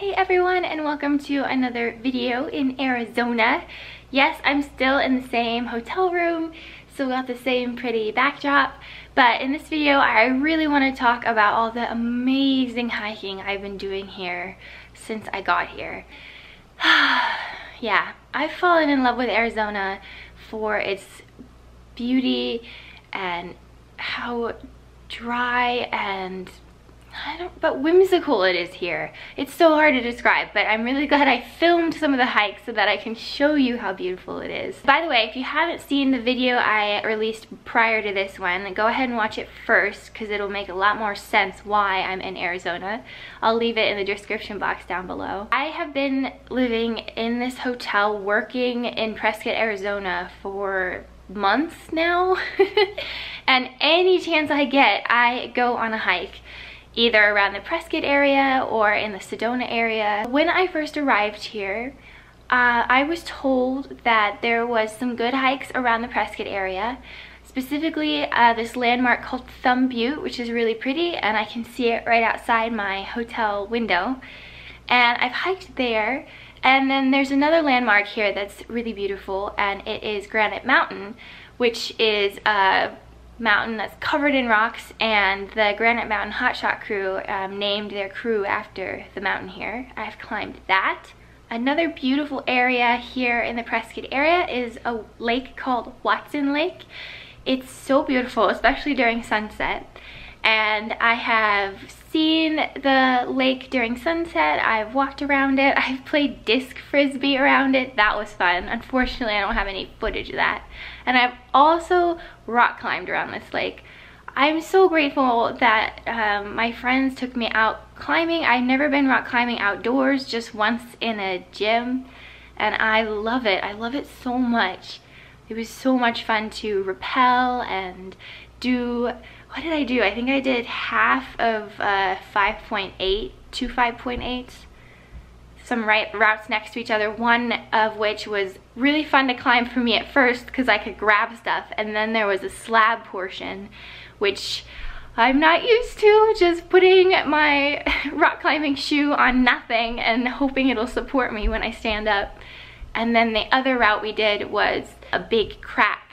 Hey everyone, and welcome to another video in Arizona. Yes, I'm still in the same hotel room, still got the same pretty backdrop, but in this video I really want to talk about all the amazing hiking I've been doing here since I got here. Yeah, I've fallen in love with Arizona for its beauty and how dry and but whimsical it is here. It's so hard to describe, but I'm really glad I filmed some of the hikes so that I can show you how beautiful it is. By the way, if you haven't seen the video I released prior to this one, go ahead and watch it first because it'll make a lot more sense why I'm in Arizona. I'll leave it in the description box down below. I have been living in this hotel, working in Prescott, Arizona for months now. And any chance I get, I go on a hike, either around the Prescott area or in the Sedona area. When I first arrived here, I was told that there was some good hikes around the Prescott area, specifically this landmark called Thumb Butte, which is really pretty, and I can see it right outside my hotel window. And I've hiked there, and then there's another landmark here that's really beautiful, and it is Granite Mountain, which is mountain that's covered in rocks, and the Granite Mountain Hotshot crew named their crew after the mountain here. I've climbed that. Another beautiful area here in the Prescott area is a lake called Watson Lake. It's so beautiful, especially during sunset, and I have seen the lake during sunset. I've walked around it. I've played disc frisbee around it. That was fun. Unfortunately, I don't have any footage of that. And I've also rock climbed around this lake. I'm so grateful that my friends took me out climbing. I've never been rock climbing outdoors, just once in a gym, and I love it. I love it so much. It was so much fun to rappel and do. What did I do? I think I did half of 5.8, two 5.8s, some routes next to each other, one of which was really fun to climb for me at first because I could grab stuff, and then there was a slab portion, which I'm not used to, just putting my rock climbing shoe on nothing and hoping it'll support me when I stand up. And then the other route we did was a big crack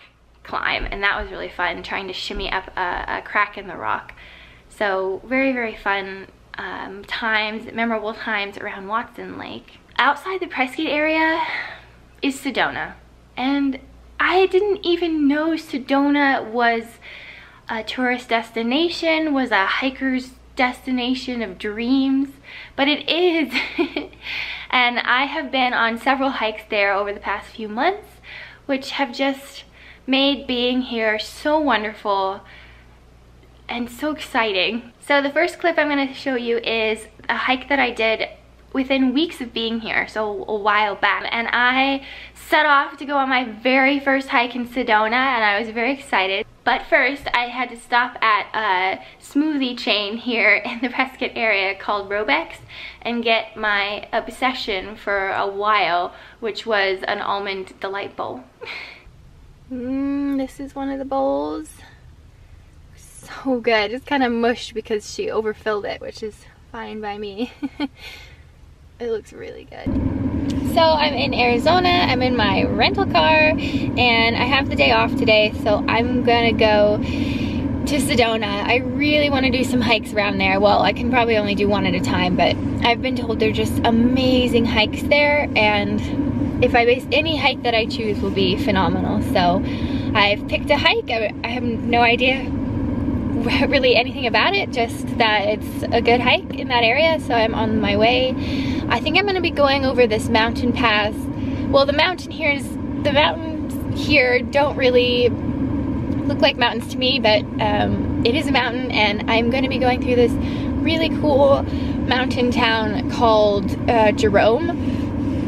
climb, and that was really fun, trying to shimmy up a crack in the rock. So very, very fun times, memorable times around Watson Lake. Outside the Prescott area is Sedona, and I didn't even know Sedona was a tourist destination, was a hiker's destination of dreams, but it is. And I have been on several hikes there over the past few months, which have just made being here so wonderful and so exciting. So the first clip I'm going to show you is a hike that I did within weeks of being here, so a while back. And I set off to go on my very first hike in Sedona, and I was very excited. But first, I had to stop at a smoothie chain here in the Prescott area called Robex and get my obsession for a while, which was an almond delight bowl. This is one of the bowls. So good. It's kind of mushed because she overfilled it, which is fine by me. It looks really good. So I'm in Arizona. I'm in my rental car, and I have the day off today, so I'm gonna go to Sedona. I really want to do some hikes around there. Well, I can probably only do one at a time, but I've been told they're just amazing hikes there, and if I base any hike that I choose will be phenomenal. So I've picked a hike. I have no idea really anything about it, just that it's a good hike in that area, so I'm on my way. I think I'm going to be going over this mountain pass. Well, the mountains here don't really look like mountains to me, but it is a mountain, and I'm going to be going through this really cool mountain town called Jerome.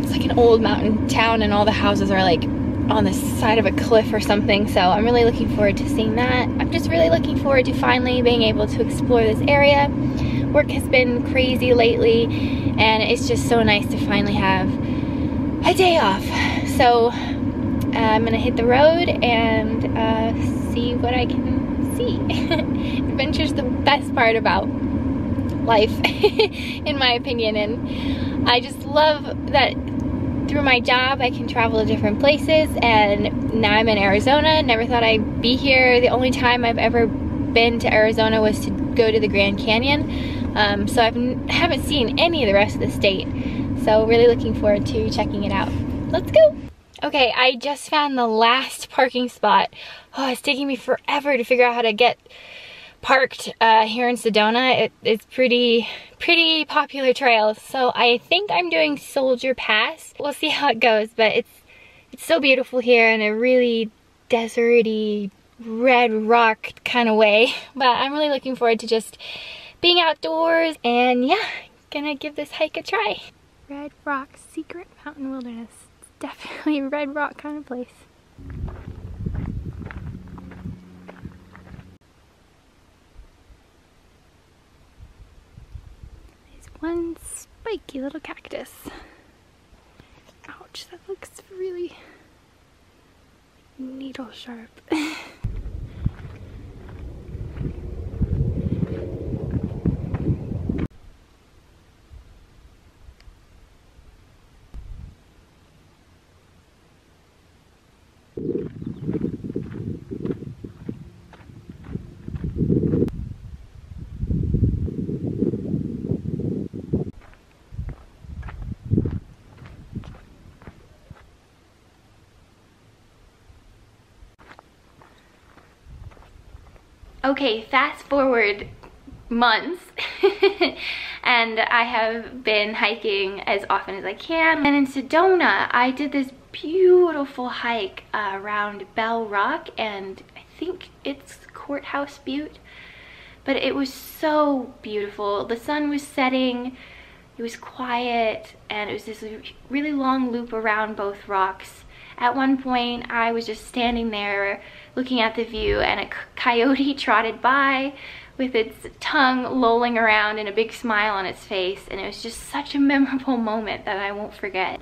It's like an old mountain town, and all the houses are like on the side of a cliff or something, so I'm really looking forward to seeing that. I'm just really looking forward to finally being able to explore this area. Work has been crazy lately, and it's just so nice to finally have a day off. So I'm gonna hit the road and see what I can see. Adventure's the best part about life, in my opinion. And I just love that through my job, I can travel to different places, and now I'm in Arizona. Never thought I'd be here. The only time I've ever been to Arizona was to go to the Grand Canyon. So I haven't seen any of the rest of the state. So really looking forward to checking it out. Let's go. Okay, I just found the last parking spot. Oh, it's taking me forever to figure out how to get parked here in Sedona. It's pretty popular trail. So I think I'm doing Soldier Pass. We'll see how it goes, but it's so beautiful here in a really deserty, red rock kind of way. But I'm really looking forward to just being outdoors and yeah, gonna give this hike a try. Red Rock Secret Mountain Wilderness. It's definitely a red rock kind of place. One spiky little cactus. Ouch, that looks really needle sharp. Okay, fast forward months and I have been hiking as often as I can, and in Sedona I did this beautiful hike around Bell Rock, and I think it's Courthouse Butte, but it was so beautiful. The sun was setting, it was quiet, and it was this really long loop around both rocks. At one point, I was just standing there looking at the view, and a coyote trotted by with its tongue lolling around and a big smile on its face, and it was just such a memorable moment that I won't forget.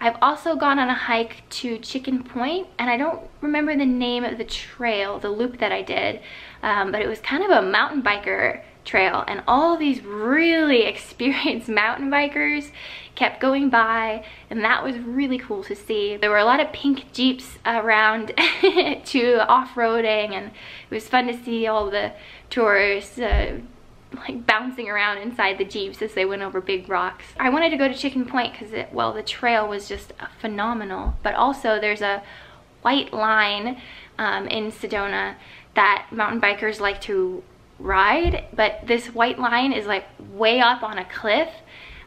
I've also gone on a hike to Chicken Point, and I don't remember the name of the trail, the loop that I did, but it was kind of a mountain biker trail, and all these really experienced mountain bikers kept going by, and that was really cool to see. There were a lot of pink Jeeps around to off-roading, and it was fun to see all the tourists like bouncing around inside the Jeeps as they went over big rocks. I wanted to go to Chicken Point because, well, the trail was just phenomenal. But also there's a white line in Sedona that mountain bikers like to ride, but this white line is like way up on a cliff.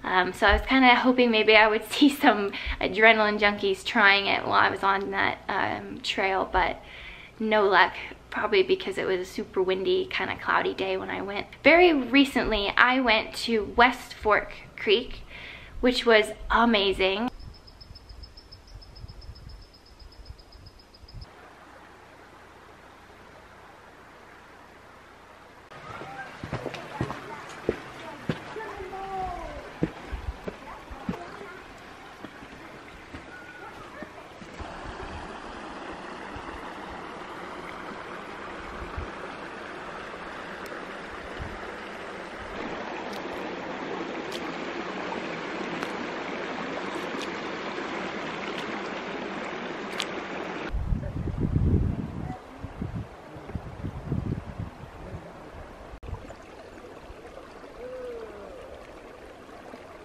So I was kind of hoping maybe I would see some adrenaline junkies trying it while I was on that trail, but no luck. Probably because it was a super windy, kind of cloudy day when I went. Very recently, I went to West Fork Creek, which was amazing.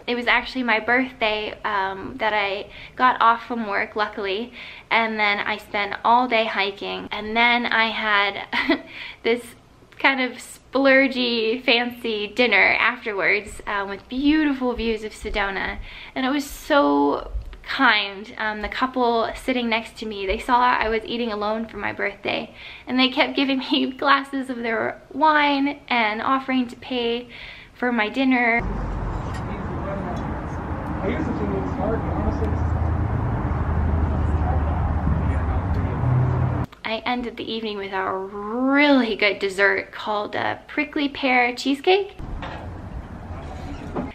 It was actually my birthday that I got off from work, luckily, and then I spent all day hiking, and then I had this kind of splurgy, fancy dinner afterwards with beautiful views of Sedona, and it was so kind. The couple sitting next to me, they saw I was eating alone for my birthday, and they kept giving me glasses of their wine and offering to pay for my dinner. I used to think it was hard, honestly. I ended the evening with a really good dessert called a prickly pear cheesecake.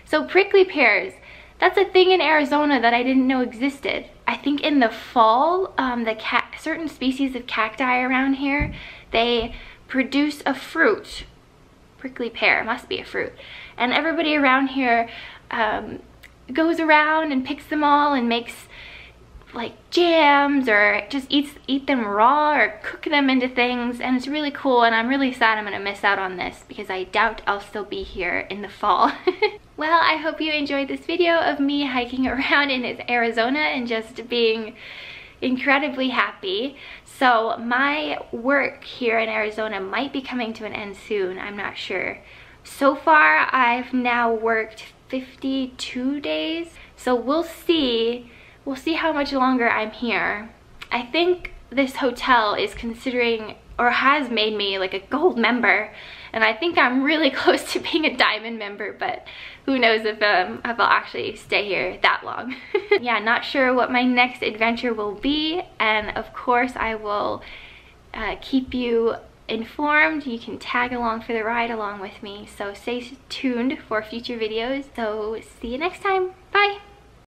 So prickly pears, that's a thing in Arizona that I didn't know existed. I think in the fall, certain species of cacti around here, they produce a fruit. Prickly pear, must be a fruit. And everybody around here goes around and picks them all and makes like jams or just eat them raw or cook them into things, and it's really cool, and I'm really sad I'm gonna miss out on this because I doubt I'll still be here in the fall. Well, I hope you enjoyed this video of me hiking around in Arizona and just being incredibly happy. So my work here in Arizona might be coming to an end soon, I'm not sure. So far I've now worked 52 days, so we'll see how much longer I'm here. I think this hotel is considering or has made me like a gold member, and I think I'm really close to being a diamond member, but who knows if I'll actually stay here that long. Yeah, not sure what my next adventure will be, and of course I will keep you informed. You can tag along for the ride along with me, so stay tuned for future videos. So see you next time. Bye!